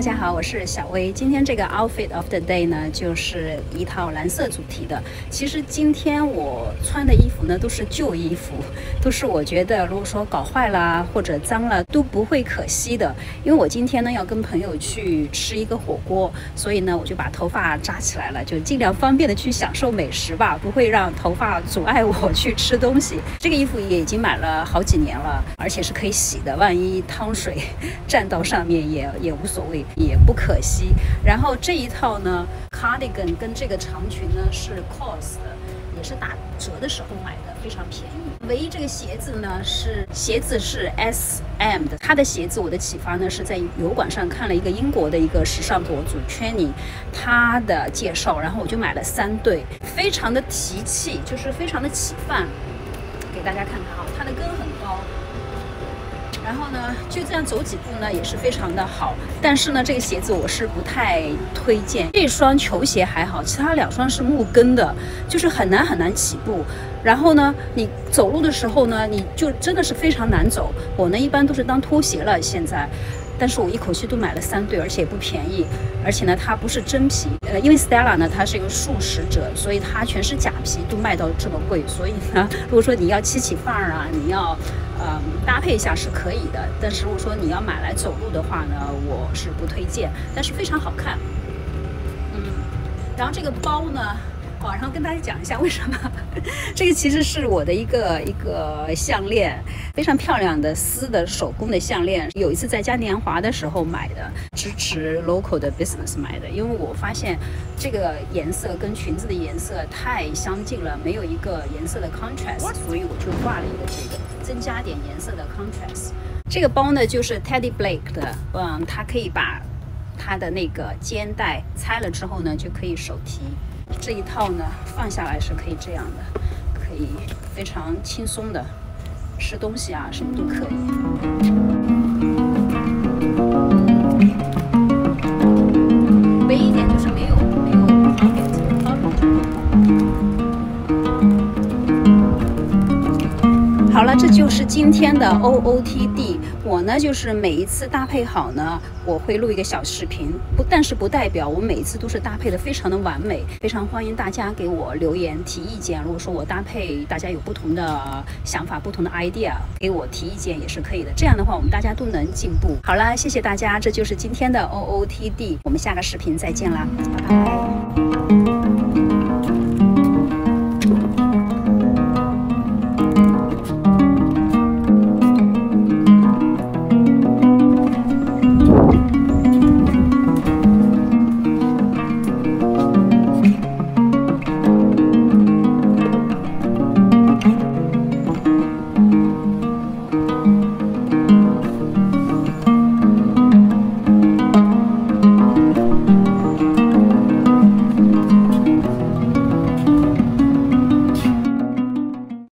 大家好，我是小薇。今天这个 outfit of the day 呢，就是一套蓝色主题的。其实今天我穿的衣服呢，都是旧衣服，都是我觉得如果说搞坏了或者脏了都不会可惜的。因为我今天呢要跟朋友去吃一个火锅，所以呢我就把头发扎起来了，就尽量方便的去享受美食吧，不会让头发阻碍我去吃东西。这个衣服也已经买了好几年了，而且是可以洗的，万一汤水沾到上面也无所谓。 也不可惜。然后这一套呢 ，cardigan 跟这个长裙呢是 COS 的，也是打折的时候买的，非常便宜。唯一这个鞋子呢是 SM 的。它的鞋子我的启发呢是在油管上看了一个英国的一个时尚博主 Cheney 他的介绍，然后我就买了3对，非常的提气，就是非常的起范。给大家看看啊，它的跟很高。 然后呢，就这样走几步呢，也是非常的好。但是呢，这个鞋子我是不太推荐。这双球鞋还好，其他2双是木跟的，就是很难起步。然后呢，你走路的时候呢，你就真的是非常难走。我呢，一般都是当拖鞋了现在。 但是我一口气都买了3对，而且也不便宜，而且呢，它不是真皮，因为 Stella 呢，它是一个素食者，所以它全是假皮，都卖到这么贵，所以呢，如果说你要起范儿啊，你要搭配一下是可以的，但是如果说你要买来走路的话呢，我是不推荐，但是非常好看，然后这个包呢。 好，然后跟大家讲一下为什么这个其实是我的一个项链，非常漂亮的丝的手工的项链。有一次在嘉年华的时候买的，支持 local 的 business 买的，因为我发现这个颜色跟裙子的颜色太相近了，没有一个颜色的 contrast， 所以我就挂了一个这个，增加点颜色的 contrast。这个包呢就是 Teddy Blake 的，它可以把它的那个肩带拆了之后呢，就可以手提。 这一套呢，放下来是可以这样的，可以非常轻松的吃东西啊，什么都可以。唯一一点就是没有 pocket。好了，这就是今天的 OOTD。 我呢，就是每一次搭配好呢，我会录一个小视频，但是不代表我每一次都是搭配的非常的完美，非常欢迎大家给我留言提意见。如果说我搭配大家有不同的想法、不同的 idea， 给我提意见也是可以的。这样的话，我们大家都能进步。好啦，谢谢大家，这就是今天的 OOTD， 我们下个视频再见啦，拜拜。